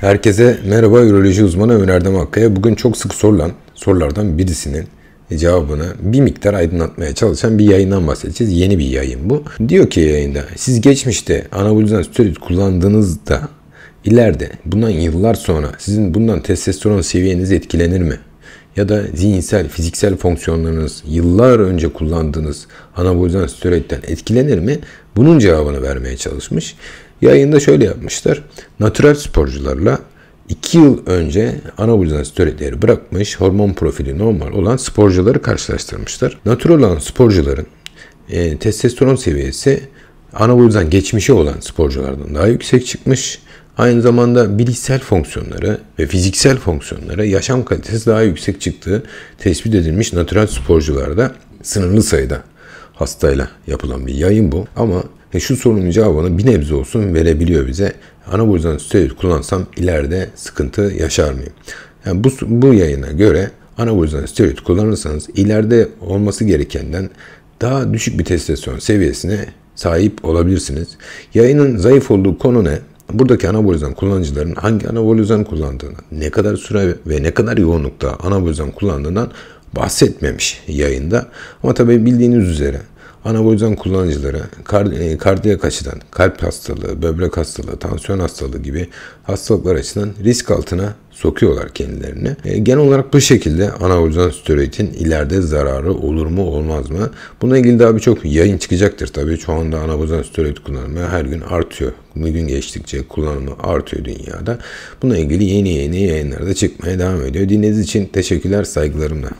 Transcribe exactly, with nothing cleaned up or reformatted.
Herkese merhaba, üroloji uzmanı Ömür Erdem Akkaya. Bugün çok sık sorulan sorulardan birisinin cevabını bir miktar aydınlatmaya çalışan bir yayından bahsedeceğiz. Yeni bir yayın bu. Diyor ki yayında, siz geçmişte anabolizan steroid kullandığınızda ileride bundan yıllar sonra sizin bundan testosteron seviyeniz etkilenir mi? Ya da zihinsel, fiziksel fonksiyonlarınız yıllar önce kullandığınız anabolizan steroidden etkilenir mi? Bunun cevabını vermeye çalışmış. Yayında şöyle yapmışlar. Natural sporcularla iki yıl önce anabolizan steroidleri bırakmış, hormon profili normal olan sporcuları karşılaştırmışlar. Natural olan sporcuların e, testosteron seviyesi anabolizan geçmişi olan sporculardan daha yüksek çıkmış. Aynı zamanda bilişsel fonksiyonları ve fiziksel fonksiyonları, yaşam kalitesi daha yüksek çıktığı tespit edilmiş natural sporcularda. Sınırlı sayıda hastayla yapılan bir yayın bu. Ama şu sorunun cevabını bir nebze olsun verebiliyor bize. Anabolizan steroid kullansam ileride sıkıntı yaşar mıyım? Yani bu, bu yayına göre anabolizan steroid kullanırsanız ileride olması gerekenden daha düşük bir testosteron seviyesine sahip olabilirsiniz. Yayının zayıf olduğu konu ne? Buradaki anabolizan kullanıcıların hangi anabolizan kullandığını, ne kadar süre ve ne kadar yoğunlukta anabolizan kullandığından bahsetmemiş yayında. Ama tabii bildiğiniz üzere anabolizan kullanıcıları kardiyak açıdan, kalp hastalığı, böbrek hastalığı, tansiyon hastalığı gibi hastalıklar açısından risk altına sokuyorlar kendilerini. E, genel olarak bu şekilde anabolizan steroidin ileride zararı olur mu olmaz mı? Bununla ilgili daha birçok yayın çıkacaktır tabii. Şu anda anabolizan steroid kullanımı her gün artıyor. Bugün geçtikçe kullanımı artıyor dünyada. Bununla ilgili yeni yeni yayınlarda çıkmaya devam ediyor. Dinlediğiniz için teşekkürler, saygılarımla.